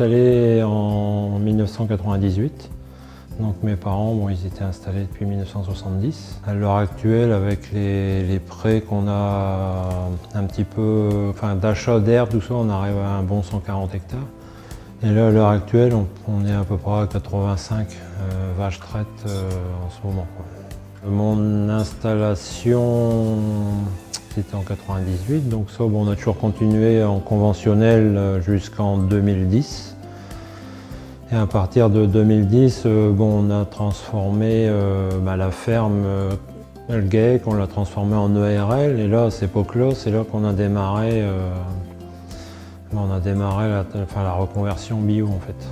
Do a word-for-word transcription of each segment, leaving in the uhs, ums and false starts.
installé en mille neuf cent quatre-vingt-dix-huit. Donc mes parents, bon, ils étaient installés depuis mille neuf cent soixante-dix. À l'heure actuelle, avec les, les prêts qu'on a un petit peu, enfin d'achat d'herbe, tout ça, on arrive à un bon cent quarante hectares. Et là, à l'heure actuelle, on, on est à peu près à quatre-vingt-cinq euh, vaches traites euh, en ce moment, quoi. Mon installation, c'était en quatre-vingt-dix-huit, donc ça, bon, on a toujours continué en conventionnel jusqu'en deux mille dix. Et à partir de deux mille dix, euh, bon, on a transformé euh, bah, la ferme euh, Elgué, qu'on l'a transformée en E R L. Et là, à cette époque-là, c'est là, là qu'on a démarré, euh, bah, on a démarré la, enfin, la reconversion bio, en fait.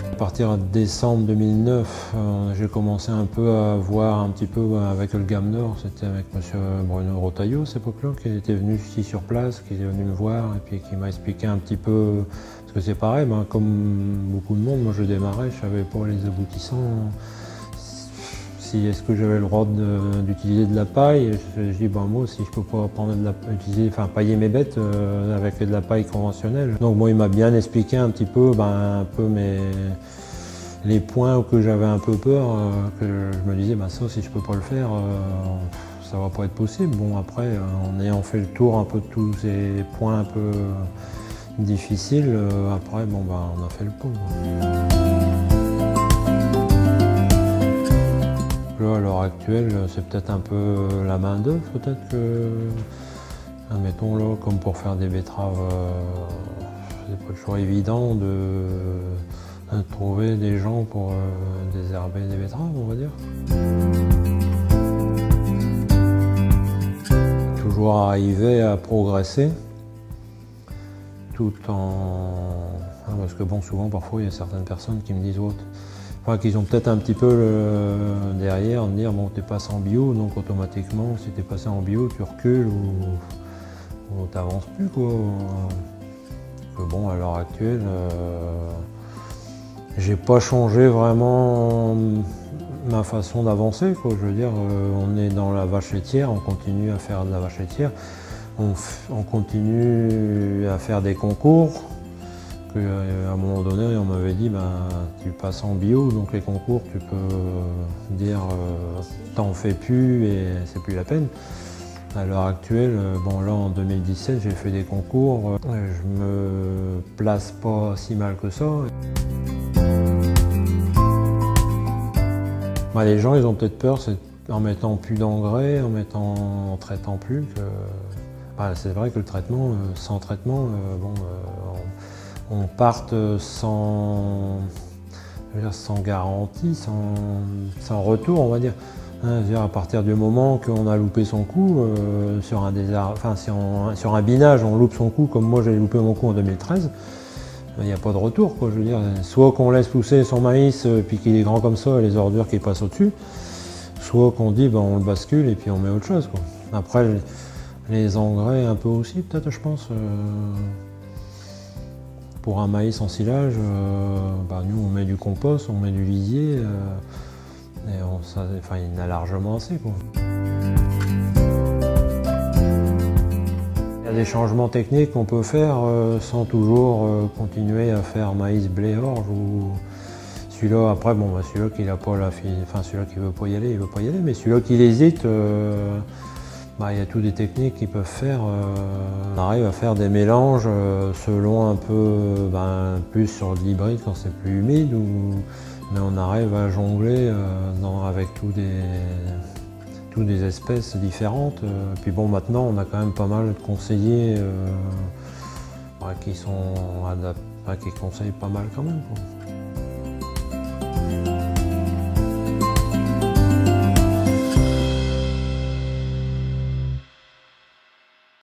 À partir de décembre deux mille neuf, euh, j'ai commencé un peu à voir un petit peu bah, avec le GAMNOR. C'était avec monsieur Bruno Rotaillot, à cette époque-là, qui était venu ici sur place, qui est venu me voir et puis qui m'a expliqué un petit peu, parce que c'est pareil, bah, comme beaucoup de monde, moi je démarrais, je savais pas les aboutissants, si est-ce que j'avais le droit d'utiliser de, de la paille. Je, je dis, ben moi, si je peux pas prendre de la, utiliser, enfin pailler mes bêtes euh, avec de la paille conventionnelle. Donc bon, il m'a bien expliqué un petit peu, ben, un peu mes, les points où que j'avais un peu peur, euh, que je me disais, ben ça, si je peux pas le faire, euh, ça va pas être possible. Bon, après, en ayant fait le tour un peu de tous ces points un peu difficiles, euh, après, bon, ben, on a fait le pot. Là, à l'heure actuelle, c'est peut-être un peu la main d'œuvre, peut-être que, admettons là, comme pour faire des betteraves, euh, c'est pas toujours évident de, de trouver des gens pour euh, désherber des betteraves, on va dire. Toujours arriver à progresser, tout en... Hein, parce que bon, souvent, parfois, il y a certaines personnes qui me disent autre. Enfin, qu'ils ont peut-être un petit peu le... derrière, de dire, bon, t'es passé en bio, donc automatiquement, si t'es passé en bio, tu recules ou, ou t'avances plus, quoi. Que bon, à l'heure actuelle, euh... j'ai pas changé vraiment ma façon d'avancer, quoi. Je veux dire, euh, on est dans la vache laitière, on continue à faire de la vache laitière, on, f... on continue à faire des concours. À un moment donné, on m'avait dit, ben, tu passes en bio, donc les concours, tu peux dire, euh, t'en fais plus et c'est plus la peine. À l'heure actuelle, bon là, en deux mille dix-sept, j'ai fait des concours, je me place pas si mal que ça. Ben, les gens, ils ont peut-être peur, c'est en mettant plus d'engrais, en mettant, en traitant plus, que... Ben, c'est vrai que le traitement, sans traitement, bon, on... on parte sans, sans garantie, sans, sans retour, on va dire. Hein, -à, -dire à partir du moment qu'on a loupé son coup, euh, sur, un désar... enfin, si on, sur un binage, on loupe son coup, comme moi j'ai loupé mon coup en deux mille treize, il n'y a pas de retour, quoi. Je veux dire, soit qu'on laisse pousser son maïs, euh, puis qu'il est grand comme ça, et les ordures qui passent au-dessus, soit qu'on dit, ben, on le bascule et puis on met autre chose, quoi. Après, les engrais un peu aussi, peut-être, je pense. Euh... Pour un maïs en silage, euh, bah nous on met du compost, on met du lisier, euh, et on, ça, enfin, il en a largement assez, quoi. Il y a des changements techniques qu'on peut faire euh, sans toujours euh, continuer à faire maïs blé orge ou celui-là. Après, bon, bah, celui-là qui n'a pas la, enfin celui-là qui veut pas y aller, il veut pas y aller, mais celui-là qui hésite. Euh, Bah, il y a toutes des techniques qu'ils peuvent faire. Euh, on arrive à faire des mélanges euh, selon un peu, ben, plus sur de l'hybride quand c'est plus humide, ou... mais on arrive à jongler euh, dans, avec tous des, tous des espèces différentes. Euh, puis bon, maintenant on a quand même pas mal de conseillers euh, bah, qui sont adaptés, bah, qui conseillent pas mal quand même, quoi.